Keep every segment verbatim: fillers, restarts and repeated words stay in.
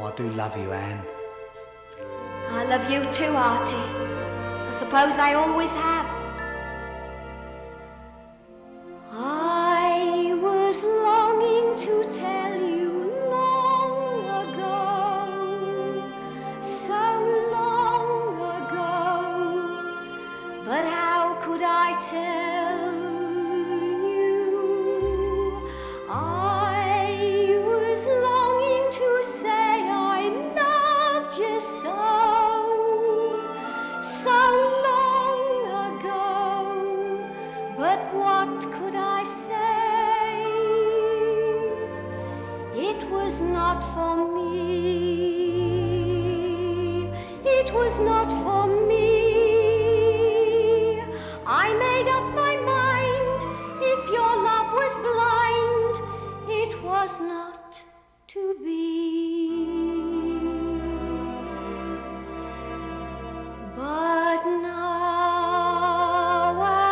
Oh, I do love you, Anne. I love you too, Artie. I suppose I always have. I was longing to tell you long ago, so long ago, but how could I tell you? I was longing to say I loved you so. So long ago, but what could I say? It was not for me. It was not for me. I made up my mind. If your love was blind, it was not to be. But now,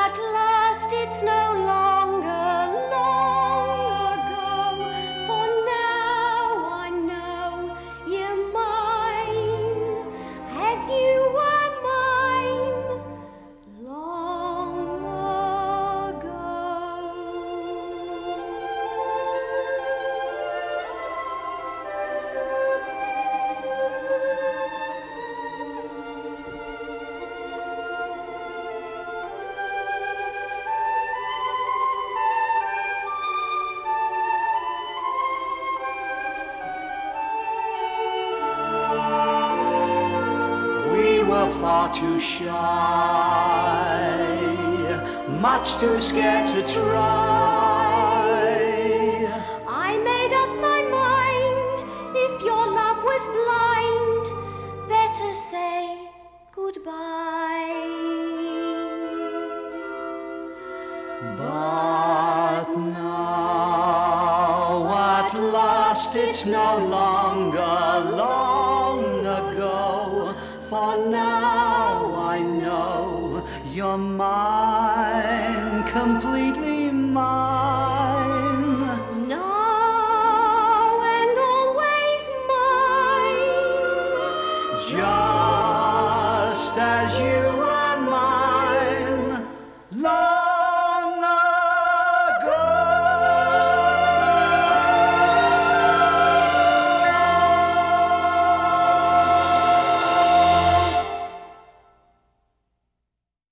at last, it's no longer long ago, for now I know you're mine, as you were mine long ago. Far too shy, much too scared to try. I made up my mind, if your love was blind, better say goodbye. But now, at last, it's no longer long ago. For now I know you're mine completely.